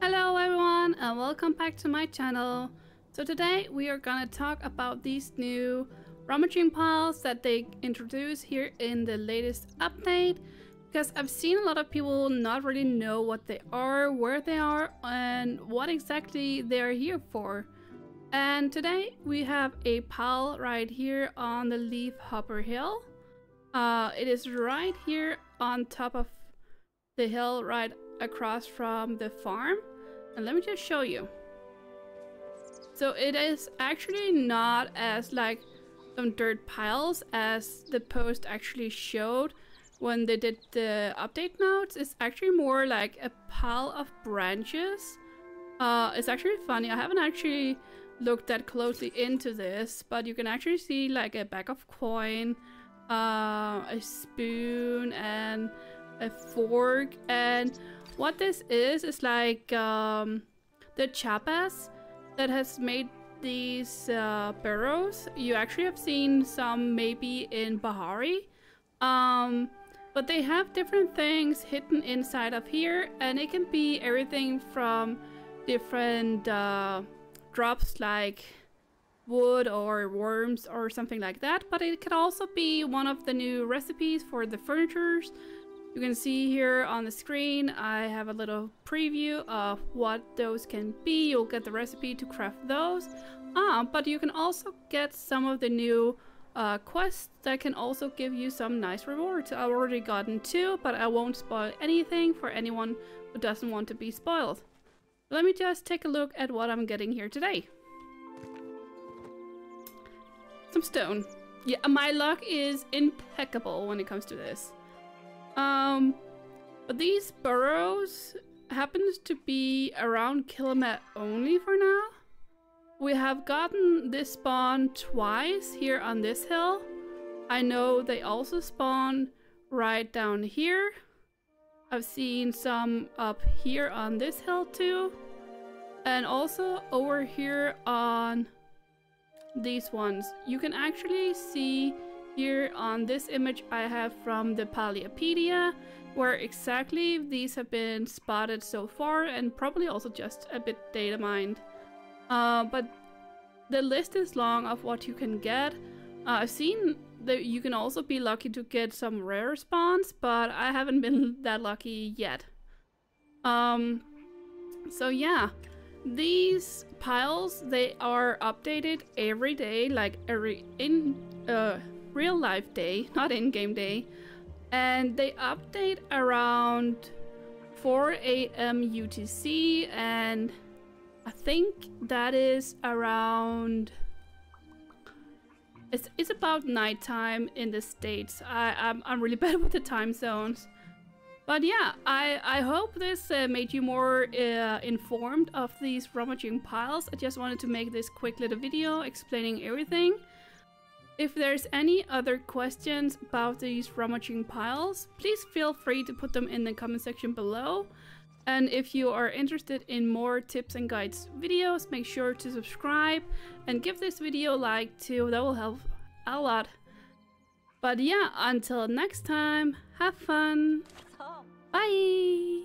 Hello everyone and welcome back to my channel. So today we are gonna talk about these new rummaging piles that they introduced here in the latest update, because I've seen a lot of people not really know what they are, where they are, and what exactly they are here for. And today we have a pile right here on the Leaf Hopper Hill. It is right here on top of the hill right across from the farm, and let me just show you. So it is actually not as like some dirt piles as the post actually showed when they did the update notes. It's actually more like a pile of branches. It's actually funny. I haven't actually looked that closely into this, but you can actually see like a bag of coin, a spoon, and a fork. And what this is like the chapas that has made these burrows. You actually have seen some maybe in Bahari, but they have different things hidden inside of here, and it can be everything from different drops like wood or worms or something like that, but it could also be one of the new recipes for the furnitures. You can see here on the screen I have a little preview of what those can be. You'll get the recipe to craft those, but you can also get some of the new quests that can also give you some nice rewards. I've already gotten two, but I won't spoil anything for anyone who doesn't want to be spoiled. Let me just take a look at what I'm getting here today. Some stone. Yeah, my luck is impeccable when it comes to this. But these burrows happens to be around Kilima only for now. We have gotten this spawn twice here on this hill. I know they also spawn right down here. I've seen some up here on this hill too, and also over here on these ones. You can actually see here on this image I have from the Paliopedia where exactly these have been spotted so far, and probably also just a bit data mined. But the list is long of what you can get. I've seen that you can also be lucky to get some rare spawns, but I haven't been that lucky yet. So yeah, these piles, they are updated every day, like every real life day, not in-game day, and they update around 4 AM UTC, and I think that is around, it's about nighttime in the States. I'm really bad with the time zones, but yeah, I hope this made you more informed of these rummaging piles. I just wanted to make this quick little video explaining everything. If there's any other questions about these rummaging piles, please feel free to put them in the comment section below. And if you are interested in more tips and guides videos, make sure to subscribe and give this video a like too. That will help a lot. But yeah, until next time, have fun. Bye.